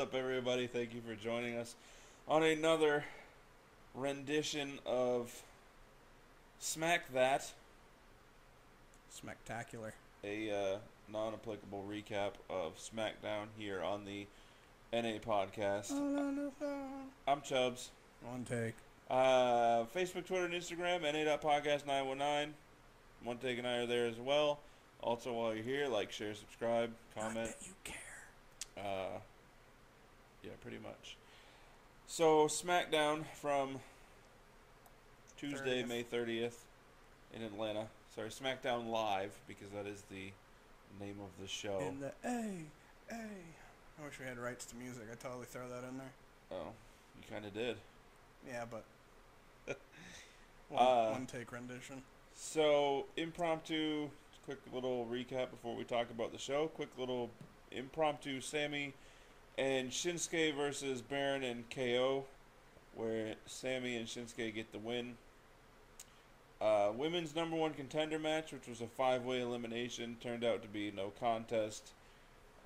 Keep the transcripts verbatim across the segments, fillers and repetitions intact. up, everybody? Thank you for joining us on another rendition of Smack That. Smacktacular. A uh, non-applicable recap of SmackDown here on the N A Podcast. I'm Chubbs. One take. Uh, Facebook, Twitter, and Instagram, N A dot podcast nine one nine. One take and I are there as well. Also, while you're here, like, share, subscribe, comment. Not that you care. Uh, yeah, pretty much. So, SmackDown from Tuesday, thirtieth. May thirtieth in Atlanta. Sorry, SmackDown Live, because that is the name of the show. In the A, A. I wish we had rights to music. I totally throw that in there. Oh, you kind of did. Yeah, but one, uh, one take rendition. So, impromptu... Quick little recap before we talk about the show. Quick little impromptu Sami and Shinsuke versus Baron and K O, where Sami and Shinsuke get the win. Uh, women's number one contender match, which was a five-way elimination, turned out to be no contest.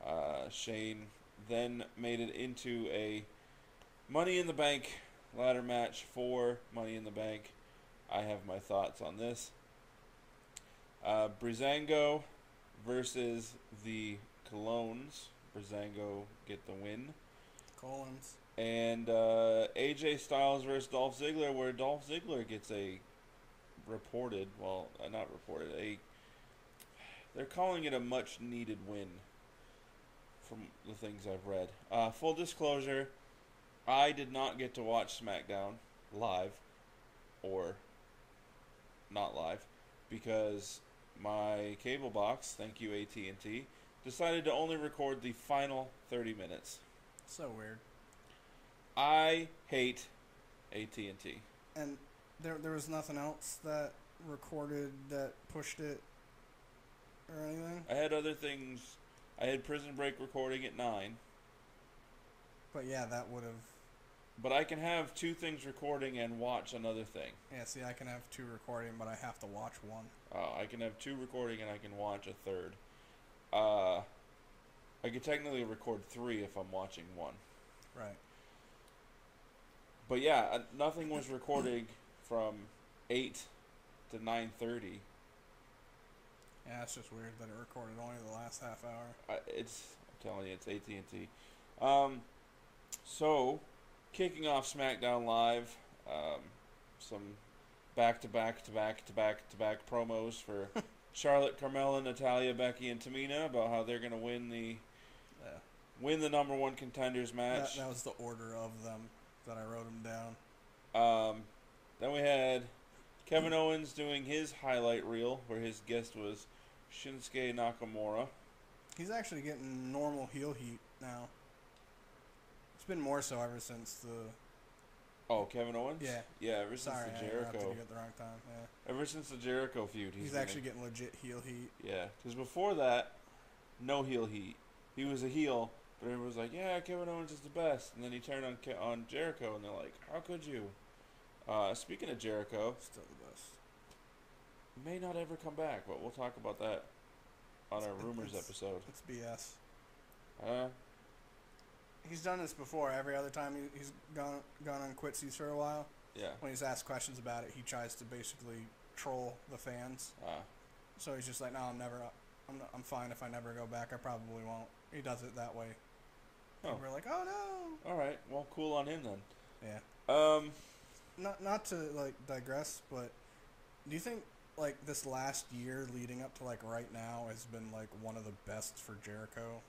Uh, Shane then made it into a Money in the Bank ladder match for Money in the Bank. I have my thoughts on this. Uh, Breezango versus the Colognes. Breezango get the win. Colognes. And uh, A J Styles versus Dolph Ziggler, where Dolph Ziggler gets a reported, well, uh, not reported, a, they're calling it a much-needed win from the things I've read. Uh, full disclosure, I did not get to watch SmackDown live, or not live, because my cable box, thank you A T and T, decided to only record the final thirty minutes. So weird. I hate A T and T. And there there was nothing else that recorded that pushed it or anything? I had other things. I had Prison Break recording at nine. But yeah, that would have... But I can have two things recording and watch another thing. Yeah, see, I can have two recording, but I have to watch one. Oh, I can have two recording and I can watch a third. Uh, I could technically record three if I'm watching one. Right. But yeah, nothing was recorded from eight to nine thirty. Yeah, it's just weird that it recorded only the last half hour. Uh, it's, I'm telling you, it's A T and T. Um, so... Kicking off SmackDown Live, um, some back-to-back-to-back-to-back-to-back promos for Charlotte, Carmella, Natalya, Becky, and Tamina about how they're going to win the yeah. win the number one contenders match. That, that was the order of them that I wrote them down. Um, then we had Kevin Owens doing his highlight reel, where his guest was Shinsuke Nakamura. He's actually getting normal heel heat now. It's been more so ever since the... Oh, Kevin Owens? Yeah. Yeah, ever since Sorry, the Jericho... Sorry, I at the wrong time. Yeah. Ever since the Jericho feud. He's, he's actually getting legit heel heat. Yeah, because before that, no heel heat. He was a heel, but everyone was like, yeah, Kevin Owens is the best. And then he turned on Ke on Jericho, and they're like, how could you? Uh, speaking of Jericho... Still the best. May not ever come back, but we'll talk about that on it's, our Rumors it's, episode. It's B S. Uh... He's done this before. Every other time he, he's gone gone on Quitsies for a while. Yeah. When he's asked questions about it, he tries to basically troll the fans. Ah. So he's just like, no, I'm never. I'm I'm fine if I never go back. I probably won't. He does it that way. Oh. And we're like, oh no. All right. Well, cool on him then. Yeah. Um. Not not to like digress, but do you think like this last year leading up to like right now has been like one of the best for Jericho?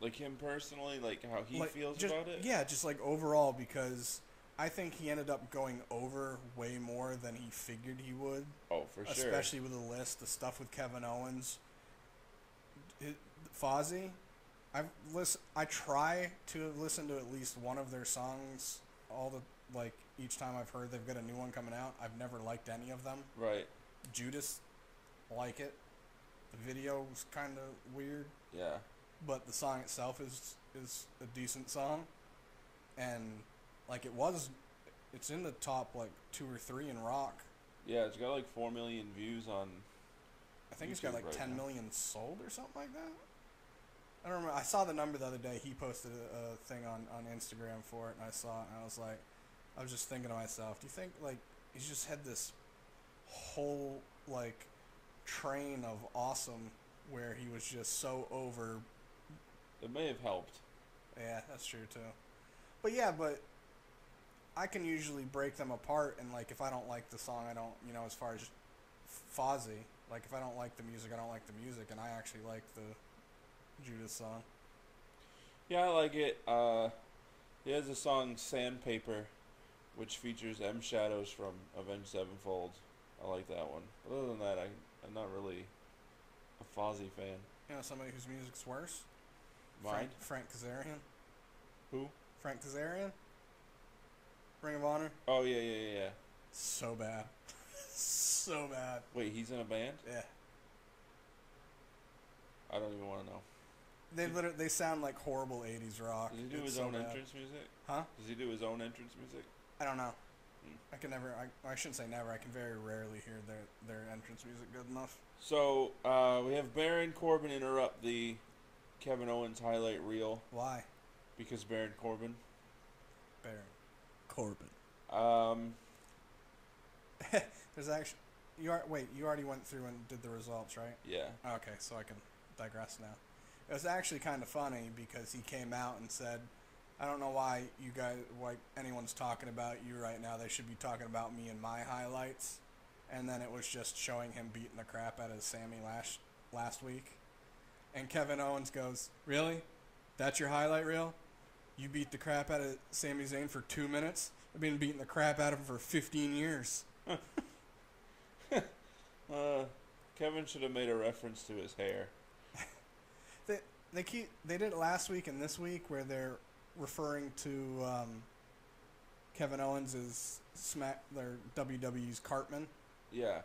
Like him personally, like how he like, feels just, about it? Yeah, just like overall, because I think he ended up going over way more than he figured he would. Oh, for especially sure. Especially with the list, the stuff with Kevin Owens. It, Fozzy, I've listen, I try to listen to at least one of their songs all the, like, each time I've heard they've got a new one coming out. I've never liked any of them. Right. Judas, like it. The video was kind of weird. Yeah. But the song itself is is a decent song, and like it was, it's in the top like two or three in rock. Yeah, it's got like four million views on. I think YouTube it's got like right ten now. million sold or something like that. I don't remember. I saw the number the other day. He posted a, a thing on, on Instagram for it, and I saw it, and I was like, I was just thinking to myself, do you think, like, he's just had this whole, like, train of awesome where he was just so over. It may have helped. Yeah, that's true, too. But, yeah, but I can usually break them apart, and, like, if I don't like the song, I don't, you know, as far as Fozzy, like, if I don't like the music, I don't like the music, and I actually like the Judas song. Yeah, I like it. Uh, he has a song, Sandpaper, which features M. Shadows from Avenged Sevenfold. I like that one. But other than that, I, I'm not really a Fozzy fan. You know somebody whose music's worse? Mine? Frank, Frank Kazarian. Who? Frank Kazarian. Ring of Honor. Oh, yeah, yeah, yeah. So bad. So bad. Wait, he's in a band? Yeah. I don't even want to know. They literally, they sound like horrible eighties rock. Does he do it's his so own bad. entrance music? Huh? Does he do his own entrance music? I don't know. Hmm. I can never, I, I shouldn't say never, I can very rarely hear their, their entrance music good enough. So, uh, we have Baron Corbin interrupt the Kevin Owens highlight reel. Why? Because Baron Corbin. Baron Corbin. Um. There's actually, you are, wait, you already went through and did the results, right? Yeah. Okay, so I can digress now. It was actually kind of funny because he came out and said, I don't know why you guys, why anyone's talking about you right now. They should be talking about me and my highlights. And then it was just showing him beating the crap out of Sammy last, last week. And Kevin Owens goes, really? That's your highlight reel? You beat the crap out of Sami Zayn for two minutes? I've been beating the crap out of him for fifteen years. uh, Kevin should have made a reference to his hair. they they keep they did it last week and this week where they're referring to um, Kevin Owens as Smack their W W E's Cartman. Yeah.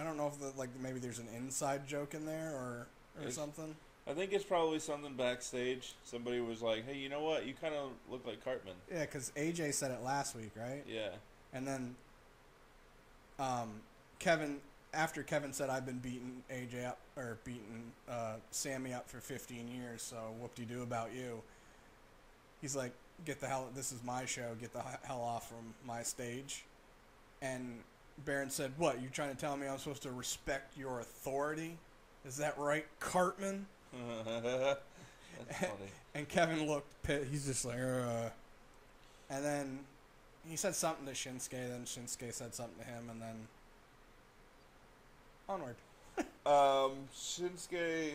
I don't know if the, like maybe there's an inside joke in there or or it's, something. I think it's probably something backstage. Somebody was like, "Hey, you know what? You kind of look like Cartman." Yeah, because A J said it last week, right? Yeah. And then, um, Kevin after Kevin said, "I've been beating A J up or beating uh, Sammy up for fifteen years, so whoop-de-doo about you." He's like, "Get the hell! This is my show. Get the hell off from my stage." And Baron said, "What? You trying to tell me I'm supposed to respect your authority? Is that right, Cartman?" That's funny. And Kevin looked pissed. He's just like, uh. And then he said something to Shinsuke. Then Shinsuke said something to him, and then onward. um, Shinsuke.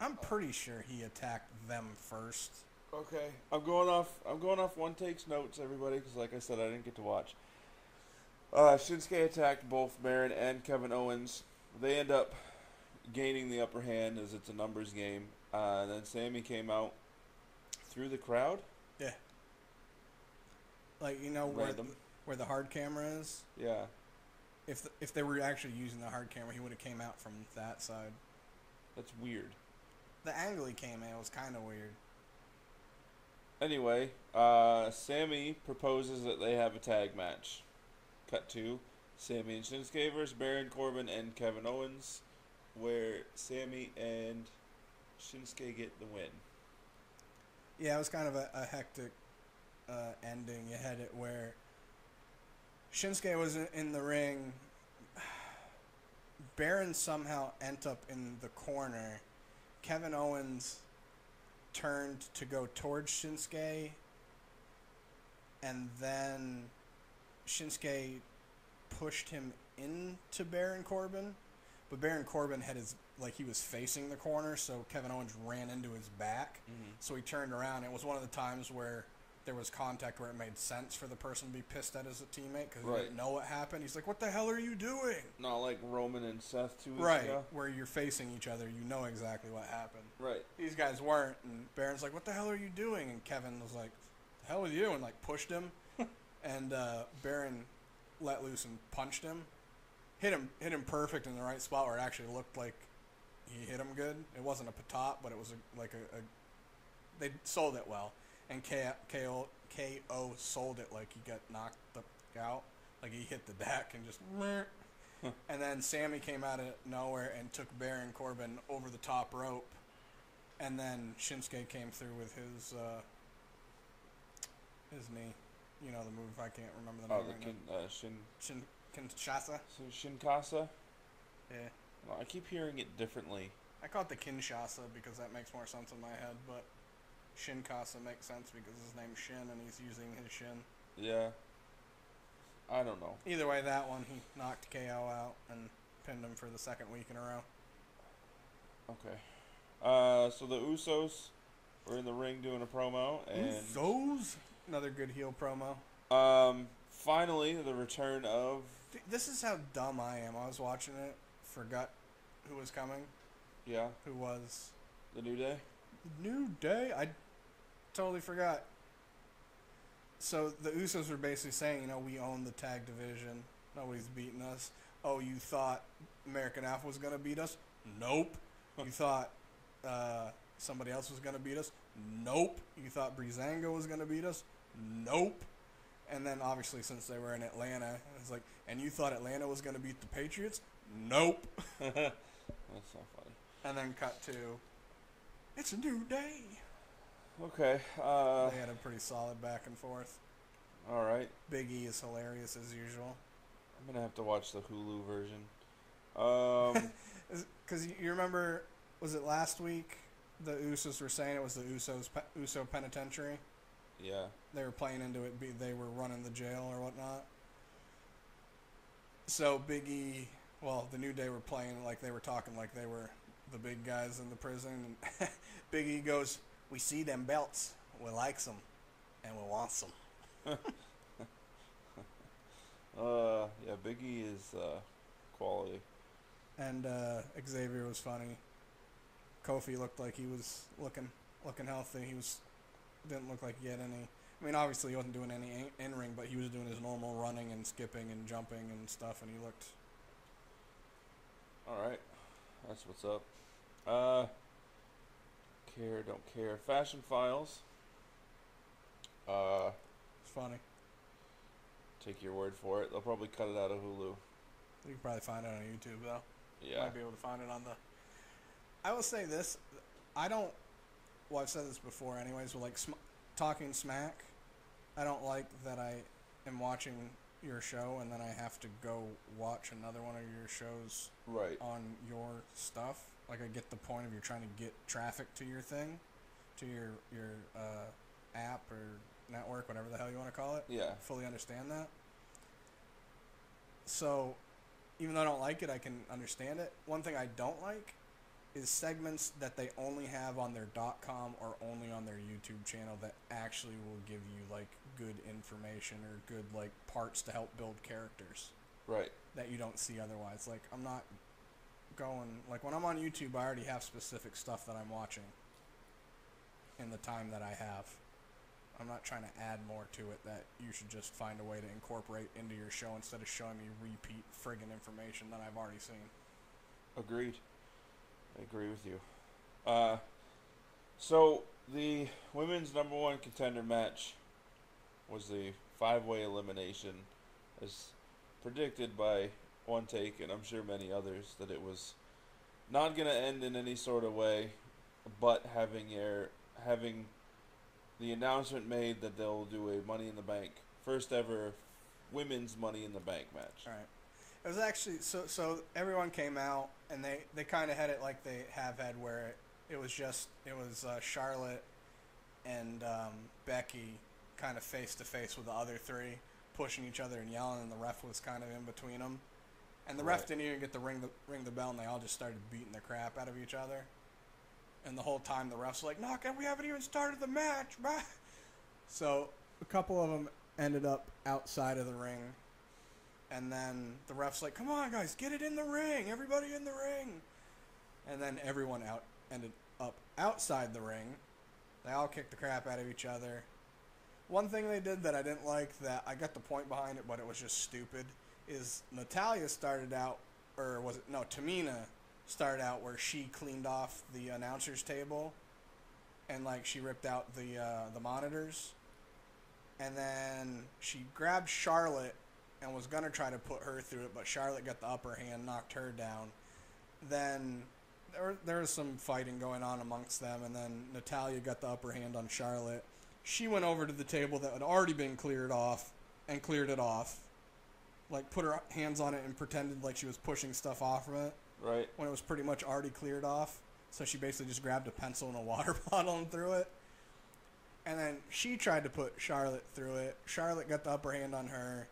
I'm pretty sure he attacked them first. Okay, I'm going off. I'm going off one take's notes, everybody, because like I said, I didn't get to watch. Uh, Shinsuke attacked both Baron and Kevin Owens. They end up gaining the upper hand as it's a numbers game. Uh, and then Sammy came out through the crowd. Yeah. Like, you know, where the, where the hard camera is? Yeah. If the, if they were actually using the hard camera, he would have came out from that side. That's weird. The angle he came in was kind of weird. Anyway, uh, Sammy proposes that they have a tag match. Cut to Sammy and Shinsuke versus Baron Corbin and Kevin Owens, where Sammy and Shinsuke get the win. Yeah, it was kind of a, a hectic uh, ending. You had it where Shinsuke was in, in the ring. Baron somehow ended up in the corner. Kevin Owens turned to go towards Shinsuke, and then Shinsuke pushed him into Baron Corbin, but Baron Corbin had his, like, he was facing the corner, so Kevin Owens ran into his back, mm-hmm. so he turned around. It was one of the times where there was contact where it made sense for the person to be pissed at as a teammate, because right. he didn't know what happened. He's like, what the hell are you doing? Not like Roman and Seth two weeks right, ago. Where you're facing each other, you know exactly what happened. Right. These guys weren't, and Baron's like, what the hell are you doing? And Kevin was like, the hell with you, and, like, pushed him, and uh, Baron let loose and punched him. Hit him hit him perfect in the right spot where it actually looked like he hit him good. It wasn't a patat, but it was a, like a, a... They sold it well. And K O sold it like he got knocked the f out. Like he hit the back and just... And then Sammy came out of nowhere and took Baron Corbin over the top rope And then Shinsuke came through with his uh, his knee. You know the move. I can't remember the oh, name. Oh, the right kin, uh, Shin Shin Kinshasa. Shinshasa. Yeah. Well, I keep hearing it differently. I call it the Kinshasa because that makes more sense in my head, but Shinshasa makes sense because his name's Shin and he's using his shin. Yeah. I don't know. Either way, that one, he knocked K O out and pinned him for the second week in a row. Okay. Uh, so the Usos were in the ring doing a promo. And Usos? Another good heel promo. Um, finally, the return of... Dude, this is how dumb I am. I was watching it, forgot who was coming. Yeah. Who was... The New Day? New Day? I totally forgot. So the Usos were basically saying, you know, we own the tag division. Nobody's beating us. Oh, you thought American Alpha was going to beat us? Nope. You thought uh, somebody else was going to beat us? Nope. You thought Breezango was going to beat us? Nope. And then, obviously, since they were in Atlanta, it's like, and you thought Atlanta was going to beat the Patriots? Nope. That's so funny. And then cut to, it's a new day. Okay. Uh, they had a pretty solid back and forth. All right. Big E is hilarious as usual. I'm going to have to watch the Hulu version. Because um, you remember, was it last week the Usos were saying it was the Usos Uso Penitentiary? Yeah. They were playing into it. They were running the jail or whatnot. So Big E, well, the New Day were playing like they were talking like they were the big guys in the prison. And Big E goes... We see them belts, we likes them, and we wants them. uh, yeah, Big E is uh, quality. And uh, Xavier was funny. Kofi looked like he was looking looking healthy. He was didn't look like he had any... I mean, obviously he wasn't doing any in-ring, but he was doing his normal running and skipping and jumping and stuff, and he looked... All right. That's what's up. Uh... Care, don't care. Fashion Files. Uh, it's funny. Take your word for it. They'll probably cut it out of Hulu. You can probably find it on YouTube, though. Yeah. Might be able to find it on the... I will say this. I don't... Well, I've said this before anyways, but like sm Talking Smack, I don't like that I am watching your show and then I have to go watch another one of your shows right on your stuff. Like, I get the point of you're trying to get traffic to your thing, to your your uh, app or network, whatever the hell you want to call it. Yeah. I fully understand that. So, even though I don't like it, I can understand it. One thing I don't like is segments that they only have on their .com or only on their YouTube channel that actually will give you, like, good information or good, like, parts to help build characters. Right. That you don't see otherwise. Like, I'm not... going like when I'm on YouTube I already have specific stuff that I'm watching in the time that I have. I'm not trying to add more to it that you should just find a way to incorporate into your show instead of showing me repeat friggin' information that I've already seen. Agreed. I agree with you. Uh, so the women's number one contender match was the five-way elimination as predicted by One Take, and I'm sure many others, that it was not going to end in any sort of way, but having air, having the announcement made that they'll do a Money in the Bank, first ever women's Money in the Bank match. All right. It was actually, so so everyone came out, and they, they kind of had it like they have had where it, it was just, it was uh, Charlotte and um, Becky kind of face-to-face with the other three, pushing each other and yelling, and the ref was kind of in between them. And the ref right. didn't even get to ring the ring the bell, and they all just started beating the crap out of each other. And the whole time, the ref's like, "No, we haven't even started the match." Bro. So a couple of them ended up outside of the ring, and then the ref's like, "Come on, guys, get it in the ring! Everybody in the ring!" And then everyone out ended up outside the ring. They all kicked the crap out of each other. One thing they did that I didn't like, that I got the point behind it, but it was just stupid, is Natalya started out, or was it, no, Tamina started out where she cleaned off the announcer's table, and, like, she ripped out the, uh, the monitors, and then she grabbed Charlotte and was gonna try to put her through it, but Charlotte got the upper hand, knocked her down, then there, there was some fighting going on amongst them, and then Natalya got the upper hand on Charlotte. She went over to the table that had already been cleared off and cleared it off. Like, put her hands on it and pretended like she was pushing stuff off from it. Right. When it was pretty much already cleared off. So she basically just grabbed a pencil and a water bottle and threw it. And then she tried to put Charlotte through it. Charlotte got the upper hand on her.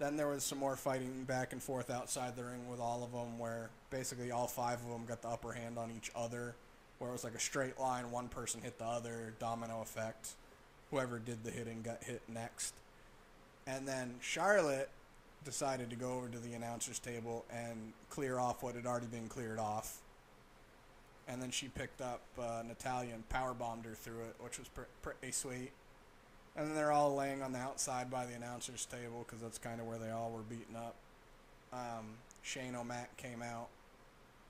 Then there was some more fighting back and forth outside the ring with all of them, where basically all five of them got the upper hand on each other, where it was like a straight line. One person hit the other, domino effect. Whoever did the hitting got hit next. And then Charlotte decided to go over to the announcer's table and clear off what had already been cleared off. And then she picked up uh, Natalya and powerbombed her through it, which was pr- pretty sweet. And then they're all laying on the outside by the announcer's table, because that's kind of where they all were beaten up. Um, Shane O'Mac came out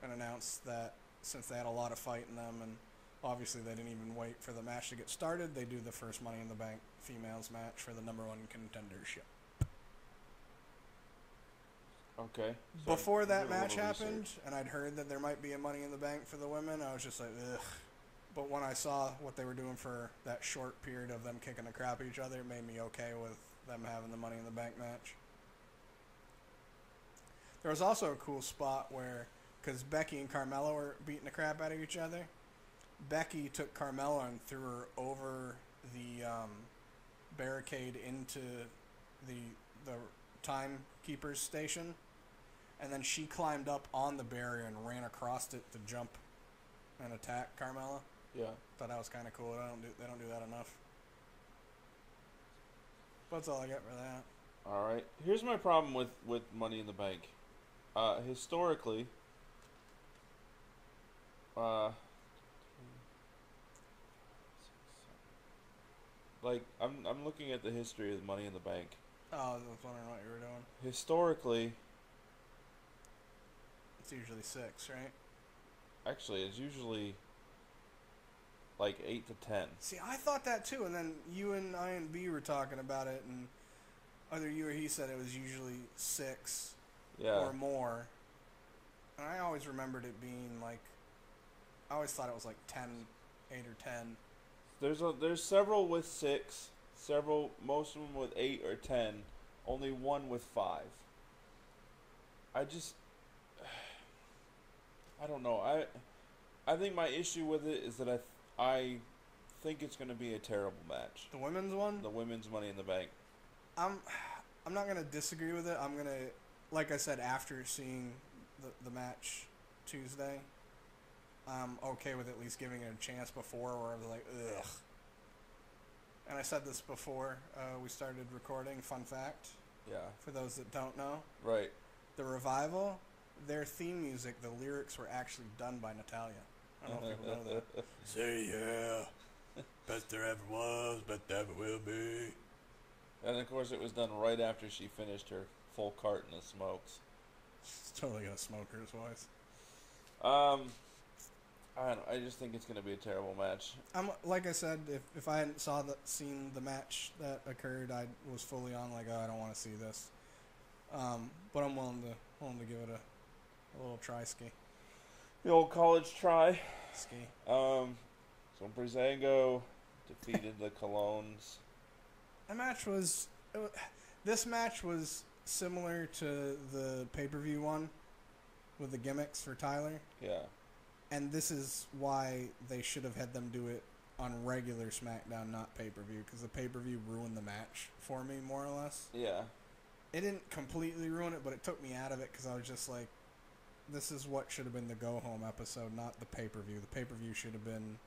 and announced that since they had a lot of fight in them, and obviously they didn't even wait for the match to get started, they do the first Money in the Bank females match for the number one contendership. Okay. So Before that match happened, research. and I'd heard that there might be a Money in the Bank for the women, I was just like, ugh. But when I saw what they were doing for that short period of them kicking the crap at each other, it made me okay with them having the Money in the Bank match. There was also a cool spot where, because Becky and Carmella were beating the crap out of each other, Becky took Carmella and threw her over the um, barricade into the the timekeeper's station. And then she climbed up on the barrier and ran across it to jump and attack Carmella. Yeah. Thought that was kind of cool. I don't do, they don't do that enough. That's all I got for that. All right. Here's my problem with, with Money in the Bank. Uh, historically, uh, like, I'm I'm looking at the history of Money in the Bank. Oh, I was wondering what you were doing. Historically, it's usually six, right? Actually, it's usually like eight to ten. See, I thought that too, and then you and I and B were talking about it, and either you or he said it was usually six yeah. or more. And I always remembered it being like, I always thought it was like ten, eight or ten. There's a there's several with six, several most of them with eight or ten, only one with five. I just. I don't know. I I think my issue with it is that I th- I think it's going to be a terrible match. The women's one? The women's Money in the Bank. I'm I'm not going to disagree with it. I'm going to, like I said, after seeing the, the match Tuesday, I'm okay with at least giving it a chance before, where I was like, ugh. And I said this before uh, we started recording, fun fact. Yeah. For those that don't know. Right. The Revival, their theme music, the lyrics were actually done by Natalya. I don't know if people know that. Say yeah, best there ever was, best there ever will be. And of course, it was done right after she finished her full carton of smokes. She's totally gonna smoke her voice. Um, I don't know, I just think it's gonna be a terrible match. I'm like I said, if if I hadn't saw the seen the match that occurred, I was fully on like, oh, I don't want to see this. Um, but I'm willing to willing to give it a. A little try-ski. The old college try. Ski. Um, so Breezango defeated the Colognes. That match was, was... This match was similar to the pay-per-view one with the gimmicks for Tyler. Yeah. And this is why they should have had them do it on regular SmackDown, not pay-per-view, because the pay-per-view ruined the match for me, more or less. Yeah. It didn't completely ruin it, but it took me out of it because I was just like, this is what should have been the go-home episode, not the pay-per-view. The pay-per-view should have been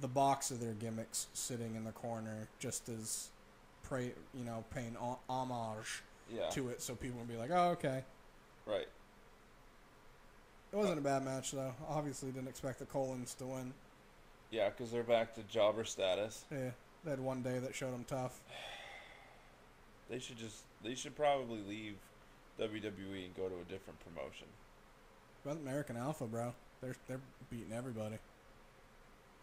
the box of their gimmicks sitting in the corner, just as, pray, you know, paying homage yeah. to it, so people would be like, oh, okay. Right. It wasn't uh, a bad match, though. Obviously didn't expect the Colognes to win. Yeah, because they're back to jobber status. Yeah, they had one day that showed them tough. They should just, they should probably leave W W E and go to a different promotion. American Alpha, bro. They're they're beating everybody.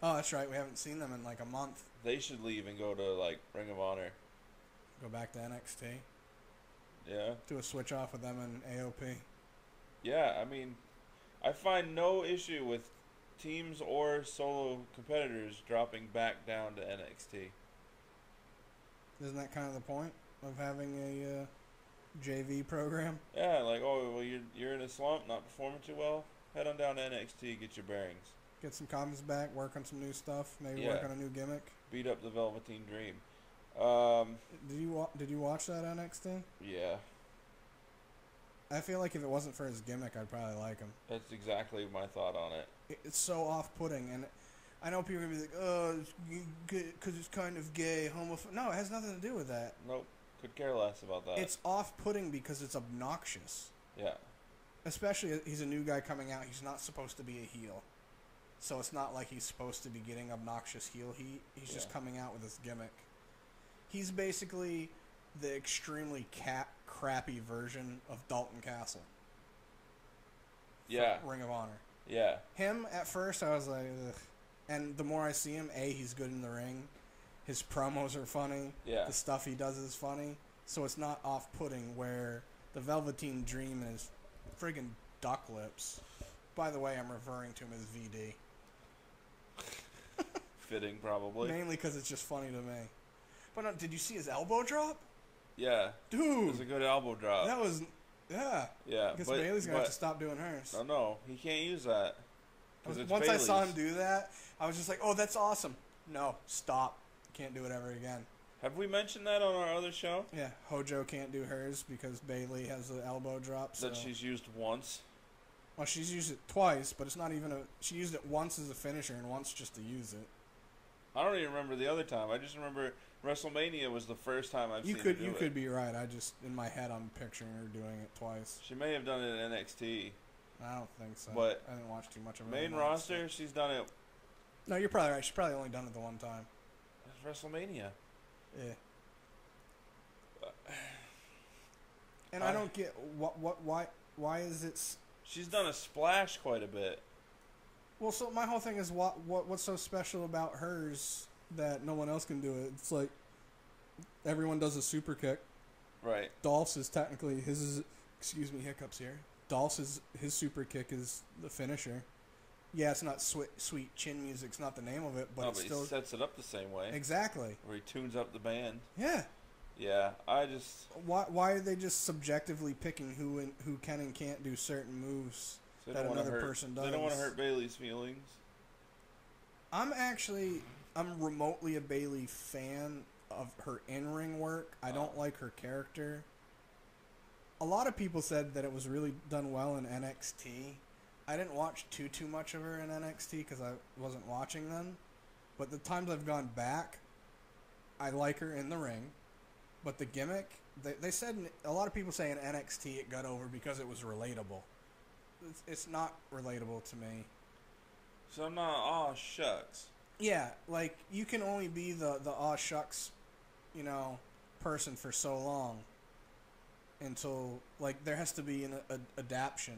Oh, that's right. We haven't seen them in like a month. They should leave and go to like Ring of Honor. Go back to N X T. Yeah. Do a switch off with them and A O P. Yeah, I mean, I find no issue with teams or solo competitors dropping back down to N X T. Isn't that kind of the point of having a uh, J V program? Yeah, like, oh, well, you're, you're in a slump, not performing too well. Head on down to N X T, get your bearings. Get some comments back, work on some new stuff, maybe yeah. work on a new gimmick. Beat up the Velveteen Dream. Um, did you wa- did you watch that N X T? Yeah. I feel like if it wasn't for his gimmick, I'd probably like him. That's exactly my thought on it. It's so off-putting, and I know people are going to be like, oh, because it's kind of gay, homophobic. No, it has nothing to do with that. Nope. Could care less about that. It's off-putting because it's obnoxious. Yeah. Especially, he's a new guy coming out. He's not supposed to be a heel. So it's not like he's supposed to be getting obnoxious heel heat. He's yeah. just coming out with his gimmick. He's basically the extremely cap crappy version of Dalton Castle. Yeah. Ring of Honor. Yeah. Him, at first, I was like, ugh. And the more I see him, A, he's good in the ring. His promos are funny. Yeah. The stuff he does is funny. So it's not off-putting where the Velveteen Dream and his friggin' duck lips. By the way, I'm referring to him as V D. Fitting, probably. Mainly because it's just funny to me. But no, did you see his elbow drop? Yeah. Dude. It was a good elbow drop. That was, yeah. Yeah. Because Bailey's going to have to stop doing hers. No, no. He can't use that. Once Bailey's. I saw him do that, I was just like, oh, that's awesome. No, stop. Can't do it ever again. Have we mentioned that on our other show? Yeah. Hojo can't do hers because Bailey has an elbow drop. So. That she's used once. Well, she's used it twice, but it's not even a... She used it once as a finisher and once just to use it. I don't even remember the other time. I just remember WrestleMania was the first time I've you seen could, her do you it. You could be right. I just... In my head, I'm picturing her doing it twice. She may have done it in N X T. I don't think so. But I didn't watch too much of it. Main roster, she's done it... No, you're probably right. She's probably only done it the one time. That's WrestleMania. Yeah. And I, I don't get... what what Why, why is it... She's done a splash quite a bit. Well, so my whole thing is what what what's so special about hers that no one else can do it? It's like everyone does a super kick. Right. Dolph's is technically his is, excuse me, hiccups here. Dolph's is his super kick is the finisher. Yeah, it's not sweet, sweet chin music's not the name of it, but, no, but it still he sets it up the same way. Exactly. Where he tunes up the band. Yeah. Yeah, I just... Why Why are they just subjectively picking who and, who can and can't do certain moves that another hurt, person does? They don't want to hurt Bayley's feelings. I'm actually... I'm remotely a Bayley fan of her in-ring work. I oh. don't like her character. A lot of people said that it was really done well in N X T. I didn't watch too, too much of her in N X T because I wasn't watching then. But the times I've gone back, I like her in the ring. But the gimmick, they, they said, a lot of people say in N X T it got over because it was relatable. It's, it's not relatable to me. So I'm not, aw, shucks. Yeah, like, you can only be the, the aw, shucks, you know, person for so long. Until, like, there has to be an a, adaption.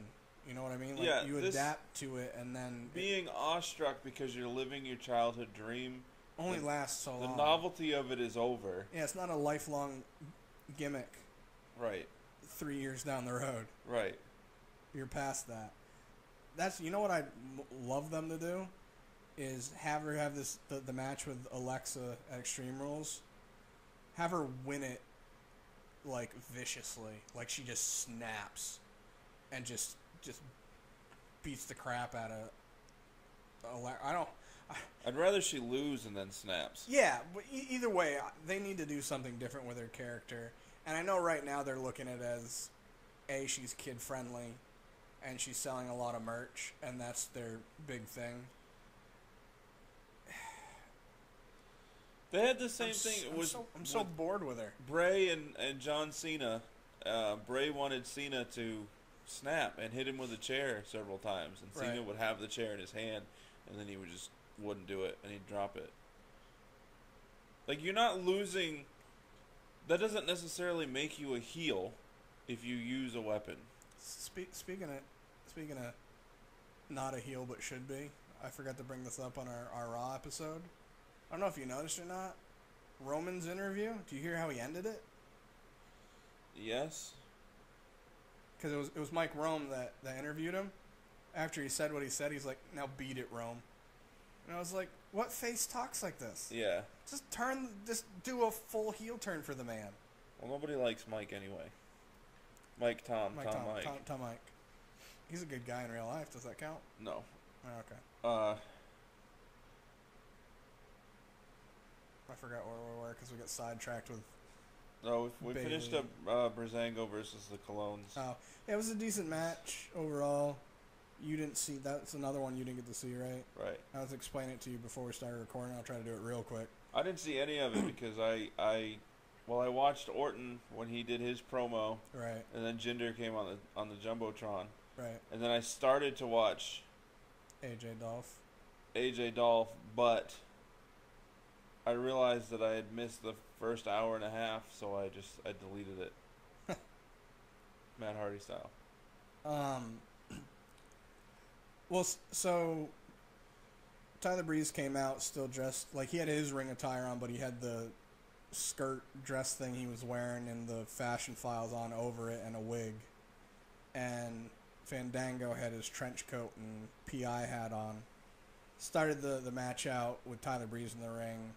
You know what I mean? Like, yeah, you adapt to it and then... Being it, awestruck because you're living your childhood dream... Only the, lasts so long. The novelty of it is over. Yeah, it's not a lifelong gimmick. Right. Three years down the road. Right. You're past that. That's you know what I love them to do is have her have this the, the match with Alexa at Extreme Rules. Have her win it like viciously, like she just snaps and just just beats the crap out of Alexa. I don't. I'd rather she lose and then snaps. Yeah, but e either way, they need to do something different with her character. And I know right now they're looking at it as, A, she's kid-friendly, and she's selling a lot of merch, and that's their big thing. They had the same I'm thing. So, I'm, was, so, I'm so bored with her. Bray and, and John Cena. Uh, Bray wanted Cena to snap and hit him with a chair several times, and right. Cena would have the chair in his hand, and then he would just... wouldn't do it, and he'd drop it. Like, you're not losing... That doesn't necessarily make you a heel if you use a weapon. Spe speaking of... Speaking of... Not a heel, but should be. I forgot to bring this up on our, our Raw episode. I don't know if you noticed or not. Roman's interview, do you hear how he ended it? Yes. Because it was, it was Mike Rome that, that interviewed him. after he said what he said, he's like, now beat it, Rome. And I was like, what face talks like this? Yeah. Just turn, just do a full heel turn for the man. Well, nobody likes Mike anyway. Mike, Tom, Mike, Tom, Tom, Mike. Tom, Tom, Mike. He's a good guy in real life. Does that count? No. Oh, okay. Uh. I forgot where we were because we got sidetracked with. No, we Bayley. Finished up uh, Breezango versus the Colognes. Oh, yeah, it was a decent match overall. You didn't see, that's another one you didn't get to see, right? Right. I was explaining it to you before we started recording. I'll try to do it real quick. I didn't see any of it because I, I, well, I watched Orton when he did his promo. Right. And then Jinder came on the on the Jumbotron. Right. And then I started to watch. A J Dolph. A J Dolph, but I realized that I had missed the first hour and a half, so I just I deleted it. Matt Hardy style. Um. Well, so Tyler Breeze came out still dressed like he had his ring attire on, but he had the skirt dress thing he was wearing and the fashion files on over it and a wig. And Fandango had his trench coat and P I hat on. Started the, the match out with Tyler Breeze in the ring.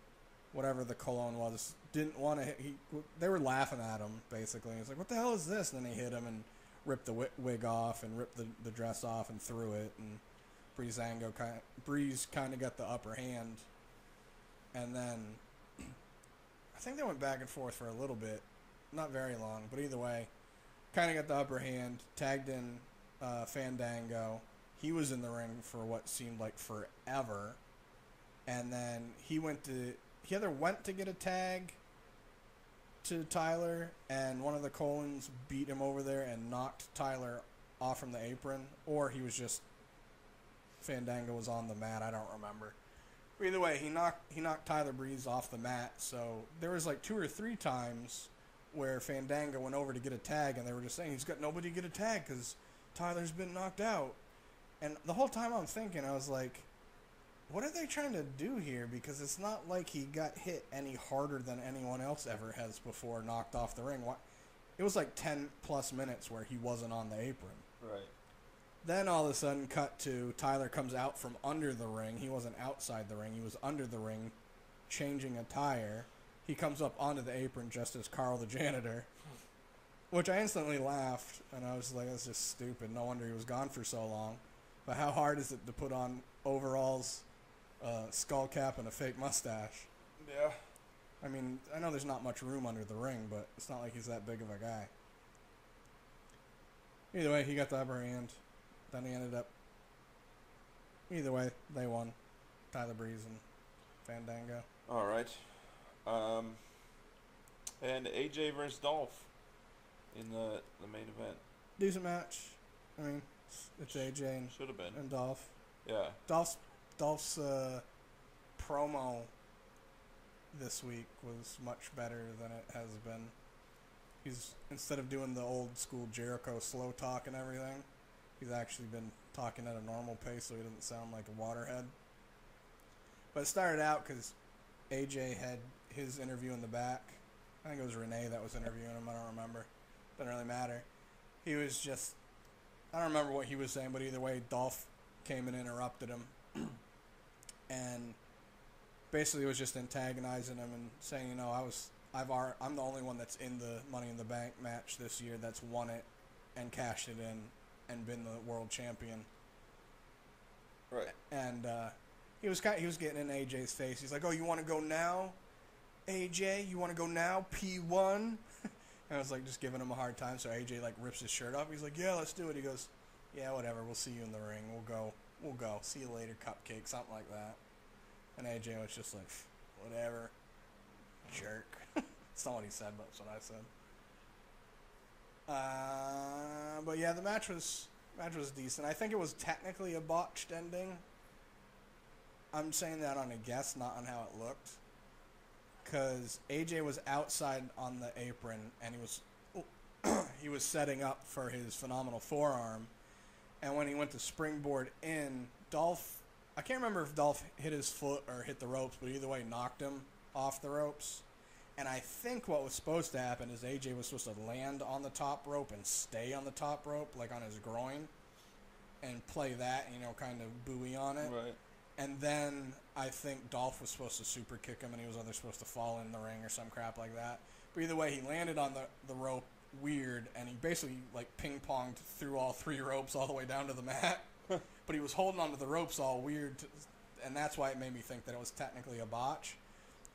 Whatever the Cologne was, didn't want to hit. He, they were laughing at him, basically. He's like, what the hell is this? And then he hit him and ripped the wig off and ripped the, the dress off and threw it. And Breezango kind of, Breeze kind of got the upper hand. And then I think they went back and forth for a little bit. Not very long, but either way, kind of got the upper hand, tagged in uh, Fandango. He was in the ring for what seemed like forever. And then he went to... He either went to get a tag to Tyler, and one of the Colognes beat him over there and knocked Tyler off from the apron, or he was just Fandango was on the mat. I don't remember. But either way, he knocked he knocked Tyler Breeze off the mat. So there was like two or three times where Fandango went over to get a tag, and they were just saying he's got nobody to get a tag because Tyler's been knocked out. And the whole time I'm thinking, I was like, what are they trying to do here? Because it's not like he got hit any harder than anyone else ever has before, knocked off the ring. It was like ten plus minutes where he wasn't on the apron. Right. Then all of a sudden, cut to Tyler comes out from under the ring. He wasn't outside the ring. He was under the ring, changing attire. He comes up onto the apron just as Carl the janitor, which I instantly laughed. And I was like, that's just stupid. No wonder he was gone for so long. But how hard is it to put on overalls, Uh, skull cap and a fake mustache? Yeah. I mean, I know there's not much room under the ring, but it's not like he's that big of a guy. Either way, he got the upper hand. Then he ended up... Either way, they won. Tyler Breeze and Fandango. Alright. Um, and A J versus Dolph in the, the main event. Decent match. I mean, it's A J and, Should have been. and Dolph. Yeah. Dolph's Dolph's uh, promo this week was much better than it has been. He's, instead of doing the old school Jericho slow talk and everything, he's actually been talking at a normal pace so he doesn't sound like a waterhead. But it started out because A J had his interview in the back. I think it was Renee that was interviewing him. I don't remember. Doesn't really matter. He was just, I don't remember what he was saying, but either way, Dolph came and interrupted him. And basically was just antagonizing him and saying, you know, I was, I've, ar- I'm the only one that's in the Money in the Bank match this year that's won it and cashed it in and been the world champion. Right. And uh, he was kind of, he was getting in A J's face. He's like, oh, you want to go now, A J? You want to go now, P one? And I was like, just giving him a hard time. So A J like rips his shirt off. He's like, yeah, let's do it. He goes, yeah, whatever. We'll see you in the ring. We'll go. We'll go. See you later, cupcake. Something like that. And A J was just like, whatever. Jerk. That's not what he said, but that's what I said. Uh, but yeah, the match was match was decent. I think it was technically a botched ending. I'm saying that on a guess, not on how it looked. Because A J was outside on the apron, and he was he was setting up for his phenomenal forearm. And when he went to springboard in, Dolph, I can't remember if Dolph hit his foot or hit the ropes, but either way, knocked him off the ropes. And I think what was supposed to happen is A J was supposed to land on the top rope and stay on the top rope, like on his groin. and play that, you know, kind of buoy on it. Right. And then I think Dolph was supposed to super kick him, and he was either supposed to fall in the ring or some crap like that. But either way, he landed on the, the rope weird, and he basically, like, ping-ponged through all three ropes all the way down to the mat. But he was holding onto the ropes all weird, to, and that's why it made me think that it was technically a botch.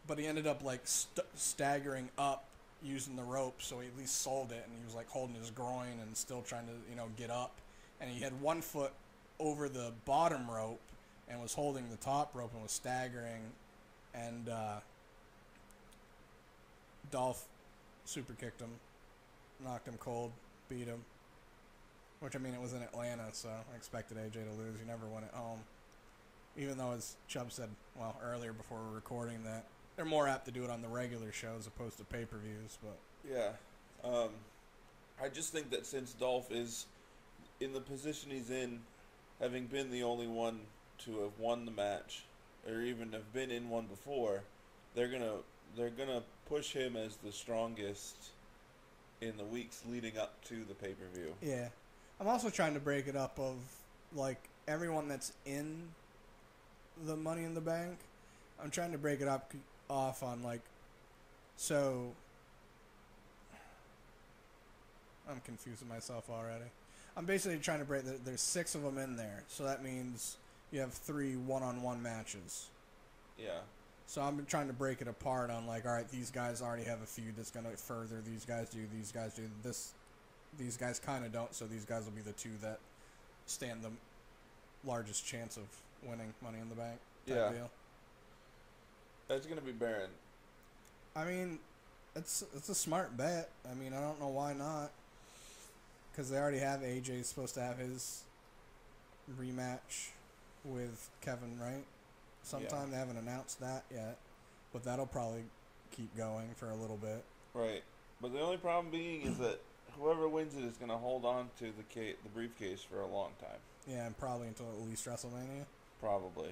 But he ended up, like, st- staggering up using the rope, so he at least sold it, and he was, like, holding his groin and still trying to, you know, get up. And he had one foot over the bottom rope and was holding the top rope and was staggering. And uh, Dolph super kicked him, knocked him cold, beat him. Which, I mean, it was in Atlanta, so I expected A J to lose. You never won at home. Even though, as Chubb said, well, earlier before we were recording, that they're more apt to do it on the regular shows as opposed to pay-per-views. But yeah. Um, I just think that since Dolph is in the position he's in, having been the only one to have won the match, or even have been in one before, they're gonna they're gonna push him as the strongest in the weeks leading up to the pay-per-view. Yeah. I'm also trying to break it up of, like, everyone that's in the Money in the Bank. I'm trying to break it up off on, like, so I'm confusing myself already. I'm basically trying to break the, there's six of them in there, so that means you have three one-on-one matches. Yeah. So I'm trying to break it apart on, like, all right, these guys already have a feud that's going to further. These guys do. These guys do this. These guys kind of don't, so these guys will be the two that stand the largest chance of winning Money in the Bank. Yeah. Deal. That's going to be Baron. I mean, it's it's a smart bet. I mean, I don't know why not. Because they already have A J's supposed to have his rematch with Kevin, right? Sometime. Yeah. They haven't announced that yet. But that'll probably keep going for a little bit. Right. But the only problem being is that whoever wins it is going to hold on to the ca- the briefcase for a long time. Yeah, and probably until at least WrestleMania. Probably.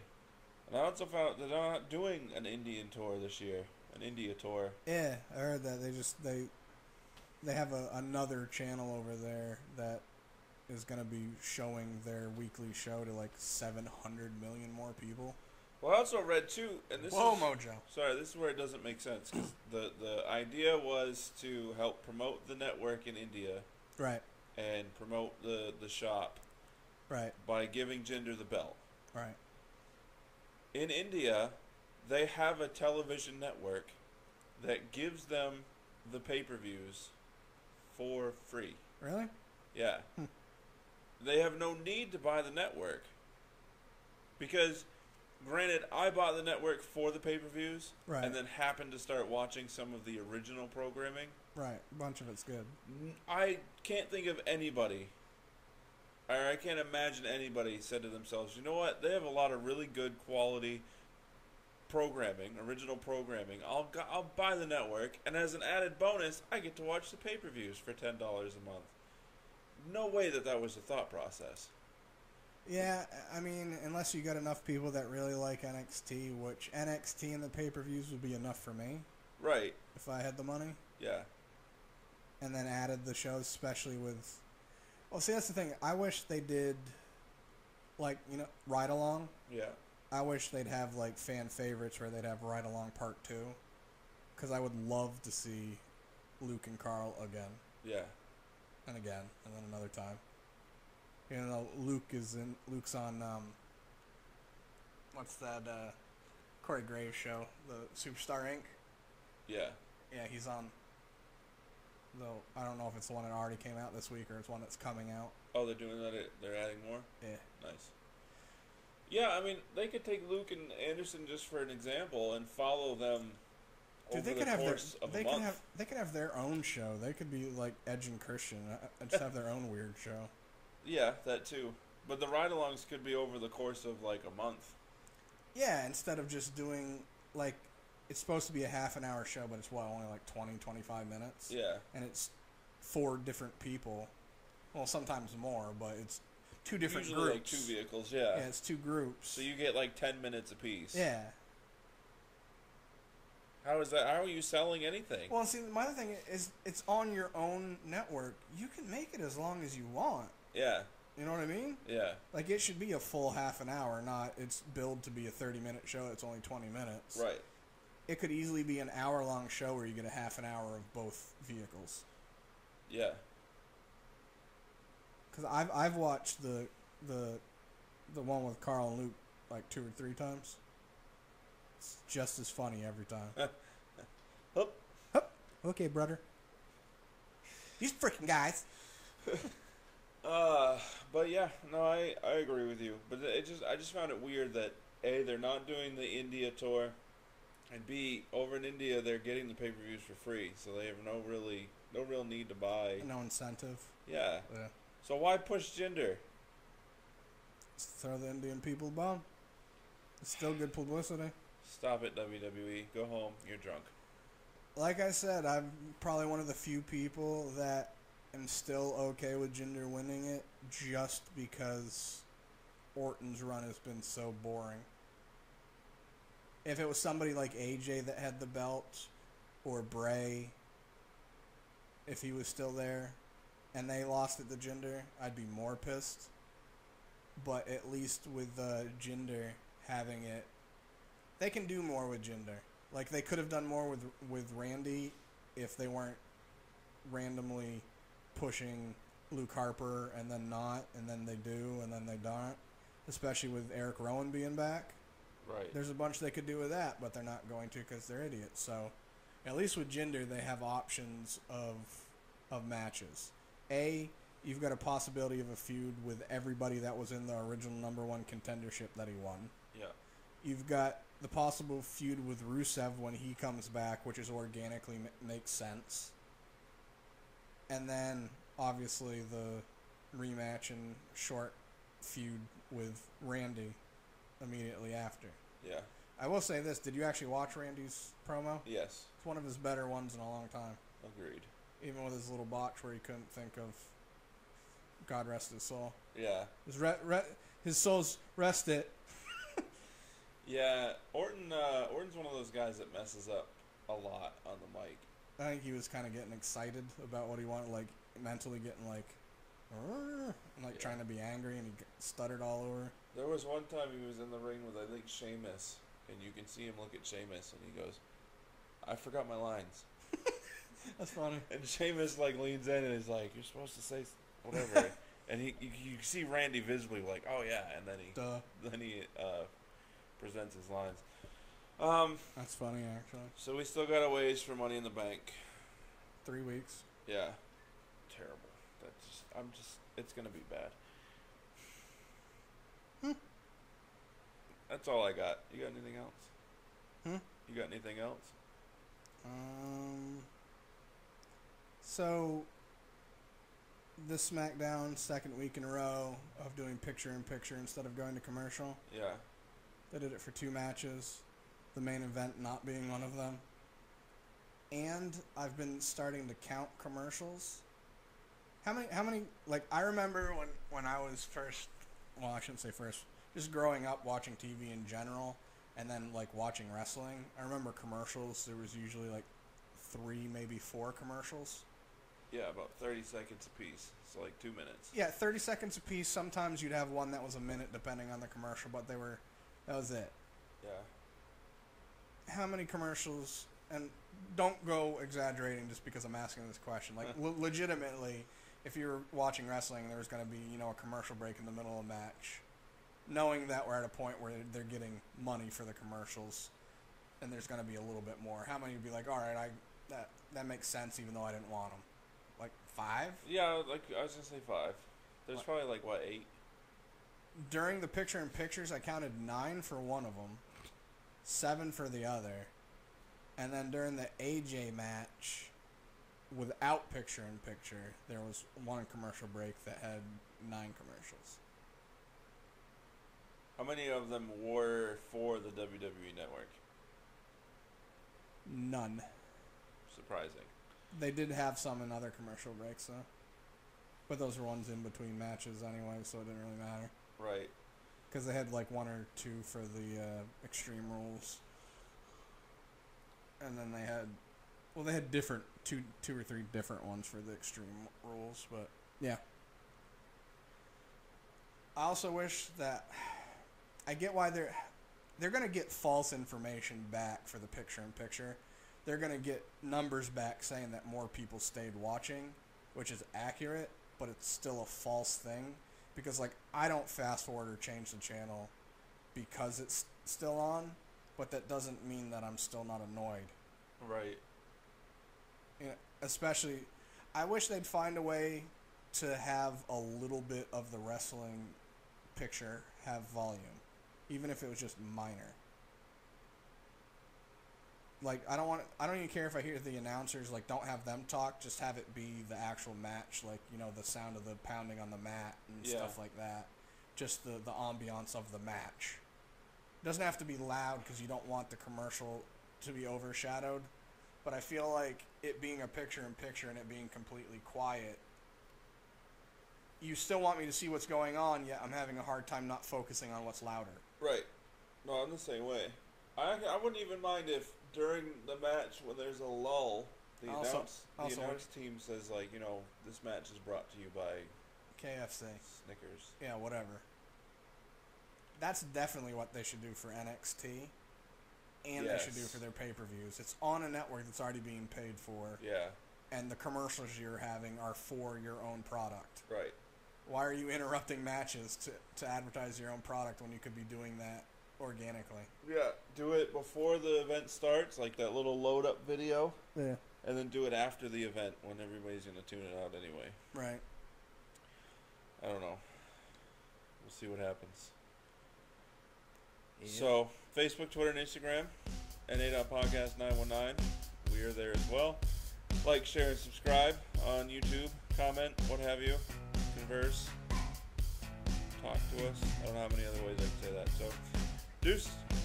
And I also found out they're not doing an Indian tour this year. An India tour. Yeah, I heard that. They just, they they have a, another channel over there that is going to be showing their weekly show to, like, seven hundred million more people. Well, I also read, too, and this Whoa, is... Whoa, Mojo. Sorry, this is where it doesn't make sense, because the, the idea was to help promote the network in India. Right. And promote the, the shop. Right. By giving Jinder the belt. Right. In India, they have a television network that gives them the pay-per-views for free. Really? Yeah. Hmm. They have no need to buy the network. Because, granted, I bought the network for the pay-per-views. Right. And then happened to start watching some of the original programming. Right. A bunch of it's good. I can't think of anybody... I can't imagine anybody said to themselves, you know what, they have a lot of really good quality programming, original programming. I'll go- I'll buy the network, and as an added bonus, I get to watch the pay-per-views for ten dollars a month. No way that that was the thought process. Yeah, I mean, unless you got enough people that really like N X T, which N X T and the pay-per-views would be enough for me. Right. If I had the money. Yeah. And then added the shows, especially with... Well, see, that's the thing. I wish they did, like, you know, ride-along. Yeah. I wish they'd have, like, fan favorites where they'd have ride-along part two. Because I would love to see Luke and Carl again. Yeah. And again. And then another time. You know, Luke is in... Luke's on, um... What's that, uh... Corey Graves show. The Superstar Incorporated. Yeah. Yeah, he's on... Though I don't know if it's the one that already came out this week or it's one that's coming out. Oh, they're doing that? They're adding more? Yeah. Nice. Yeah, I mean, they could take Luke and Anderson just for an example and follow them Dude, over they could the have course their, of they a could month. Have, they could have their own show. They could be like Edge and Christian and just have their own weird show. Yeah, that too. But the ride-alongs could be over the course of like a month. Yeah, instead of just doing like... It's supposed to be a half an hour show, but it's, what, only like twenty, twenty-five minutes? Yeah. And it's four different people. Well, sometimes more, but it's two different Usually groups. Usually like two vehicles, yeah. Yeah, it's two groups. So you get like ten minutes apiece. Yeah. How is that? How are you selling anything? Well, see, my other thing is it's on your own network. You can make it as long as you want. Yeah. You know what I mean? Yeah. Like, it should be a full half an hour, not it's billed to be a thirty-minute show. It's only twenty minutes. Right. It could easily be an hour-long show where you get a half an hour of both vehicles. Yeah. Because I've, I've watched the, the, the one with Carl and Luke like two or three times. It's just as funny every time. Hup. Hup. Okay, brother. These freaking guys. Uh, but yeah, no, I, I agree with you. But it just I just found it weird that A, they're not doing the India tour, and B, over in India they're getting the pay-per-views for free, so they have no really no real need to buy. No incentive. Yeah. Yeah. So why push Jinder? Let's throw the Indian people a bomb. It's still good publicity. Stop it, W W E. Go home. You're drunk. Like I said, I'm probably one of the few people that am still okay with Jinder winning it just because Orton's run has been so boring. If it was somebody like A J that had the belt, or Bray, if he was still there, and they lost it to Jinder, I'd be more pissed. But at least with uh, Jinder having it, they can do more with Jinder. Like, they could have done more with with Randy if they weren't randomly pushing Luke Harper and then not, and then they do, and then they don't. Especially with Eric Rowan being back. Right. There's a bunch they could do with that, but they're not going to because they're idiots. So, at least with Jinder, they have options of of matches. A, you've got a possibility of a feud with everybody that was in the original number one contendership that he won. Yeah. You've got the possible feud with Rusev when he comes back, which is organically makes sense. And then, obviously, the rematch and short feud with Randy immediately after. Yeah. I will say this. Did you actually watch Randy's promo? Yes. It's one of his better ones in a long time. Agreed. Even with his little botch where he couldn't think of God rest his soul. Yeah. His, re re his soul's rest it. Yeah, Orton. Uh, Orton's one of those guys that messes up a lot on the mic. I think he was kind of getting excited about what he wanted, like mentally getting like, and, like yeah. trying to be angry, and he stuttered all over. There was one time he was in the ring with I think Sheamus, and you can see him look at Sheamus, and he goes, "I forgot my lines." That's funny. And Sheamus like leans in and is like, "You're supposed to say whatever," and he you, you see Randy visibly like, "Oh yeah," and then he Duh. then he. Uh, presents his lines. Um, That's funny, actually. So we still got a ways for Money in the Bank. Three weeks. Yeah. Terrible. That's just, I'm just, it's going to be bad. Hmm. That's all I got. You got anything else? Hmm? You got anything else? Um, so, this SmackDown, second week in a row of doing picture-in-picture instead of going to commercial. Yeah. They did it for two matches, the main event not being one of them. And I've been starting to count commercials. How many, how many, like, I remember when, when I was first, well, I shouldn't say first, just growing up watching T V in general, and then, like, watching wrestling. I remember commercials, there was usually, like, three, maybe four commercials. Yeah, about thirty seconds apiece. So, like, two minutes. Yeah, thirty seconds apiece. Sometimes you'd have one that was a minute, depending on the commercial, but they were... That was it. Yeah. How many commercials, and don't go exaggerating just because I'm asking this question. Like, le legitimately, if you're watching wrestling, there's going to be, you know, a commercial break in the middle of a match, knowing that we're at a point where they're getting money for the commercials, and there's going to be a little bit more. How many would be like, all right, I that, that makes sense even though I didn't want them? Like, five? Yeah, like I was going to say five. There's what? Probably, like, what, eight? During the picture-in-pictures, I counted nine for one of them, seven for the other, and then during the A J match, without picture-in-picture, there was one commercial break that had nine commercials. How many of them were for the W W E Network? None. Surprising. They did have some in other commercial breaks, though. But those were ones in between matches anyway, so it didn't really matter. Right. Because they had, like, one or two for the uh, Extreme Rules. And then they had... Well, they had different... Two two or three different ones for the Extreme Rules, but... Yeah. I also wish that I get why they're they're going to get false information back for the picture-in-picture. They're going to get numbers back saying that more people stayed watching, which is accurate, but it's still a false thing because, like, I don't fast-forward or change the channel because it's still on, but that doesn't mean that I'm still not annoyed. Right. You know, especially, I wish they'd find a way to have a little bit of the wrestling picture have volume, even if it was just minor. Like, I don't want, I don't even care if I hear the announcers, like, don't have them talk, just have it be the actual match, like, you know, the sound of the pounding on the mat and yeah. stuff like that. Just the, the ambiance of the match. It doesn't have to be loud because you don't want the commercial to be overshadowed, but I feel like it being a picture-in-picture and it being completely quiet, you still want me to see what's going on, yet I'm having a hard time not focusing on what's louder. Right. No, I'm the same way. I, I wouldn't even mind if during the match when there's a lull, the also, announce also the announce team says, like, you know, this match is brought to you by K F C. Snickers. Yeah, whatever. That's definitely what they should do for N X T. And yes. they should do for their pay-per-views. It's on a network that's already being paid for. Yeah. And the commercials you're having are for your own product. Right. Why are you interrupting matches to, to advertise your own product when you could be doing that organically? Yeah, do it before the event starts, like that little load-up video. Yeah. And then do it after the event when everybody's going to tune it out anyway. Right. I don't know. We'll see what happens. Yeah. So, Facebook, Twitter, and Instagram, N A dot podcast nine one nine. We are there as well. Like, share, and subscribe on YouTube. Comment, what have you. Converse, talk to us. I don't know how many other ways I can say that. So, deuce.